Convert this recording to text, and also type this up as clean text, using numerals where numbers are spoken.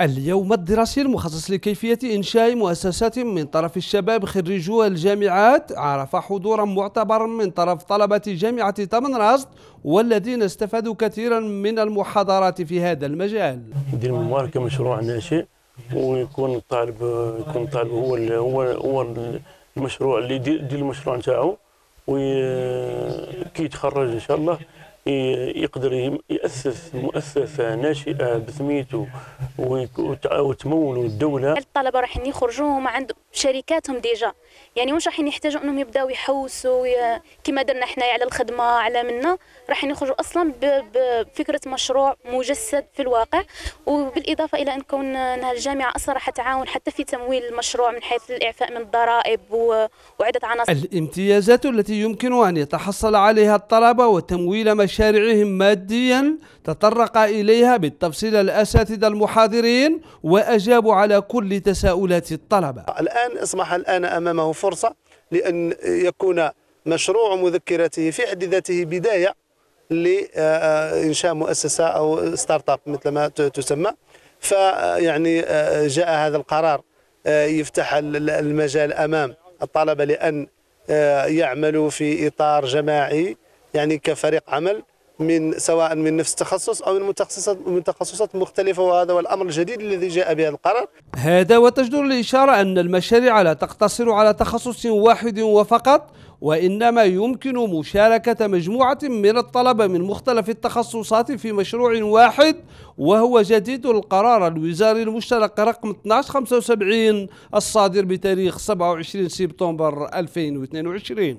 اليوم الدراسي المخصص لكيفية إنشاء مؤسسات من طرف الشباب خريجو الجامعات عرف حضورا معتبرا من طرف طلبة جامعة تمنراست والذين استفادوا كثيرا من المحاضرات في هذا المجال. ندير مباركة مشروع ناشئ ويكون الطالب هو المشروع اللي يدير المشروع نتاعو وكي يتخرج ان شاء الله يقدر يأسس مؤسسة ناشئة بسميته وتمولوا الدولة. الطلبة راح يخرجوا هما عندهم شركاتهم ديجا، يعني مش راح يحتاجوا انهم يبداو يحوسوا كما درنا حنايا على الخدمة على منا، راح يخرجوا اصلا بفكرة مشروع مجسد في الواقع. وبالاضافة الى ان كون انها الجامعة اصلا راح تعاون حتى في تمويل المشروع من حيث الاعفاء من الضرائب وعدة عناصر. الامتيازات التي يمكن ان يتحصل عليها الطلبة وتمويل مشاريعهم ماديا تطرق إليها بالتفصيل الأساتذة المحاضرين وأجابوا على كل تساؤلات الطلبة. الآن أصبح أمامه فرصة لأن يكون مشروع مذكراته في حد ذاته بداية لإنشاء مؤسسة أو ستارت اب مثل ما تسمى، فيعني جاء هذا القرار يفتح المجال أمام الطلبة لأن يعملوا في إطار جماعي، يعني كفريق عمل من سواء من نفس التخصص أو من تخصصات مختلفة، وهذا هو الأمر الجديد الذي جاء به القرار. هذا وتجدر الإشارة أن المشاريع لا تقتصر على تخصص واحد وفقط، وإنما يمكن مشاركة مجموعة من الطلبة من مختلف التخصصات في مشروع واحد، وهو جديد القرار الوزاري المشترك رقم 1275 الصادر بتاريخ 27 سبتمبر 2022.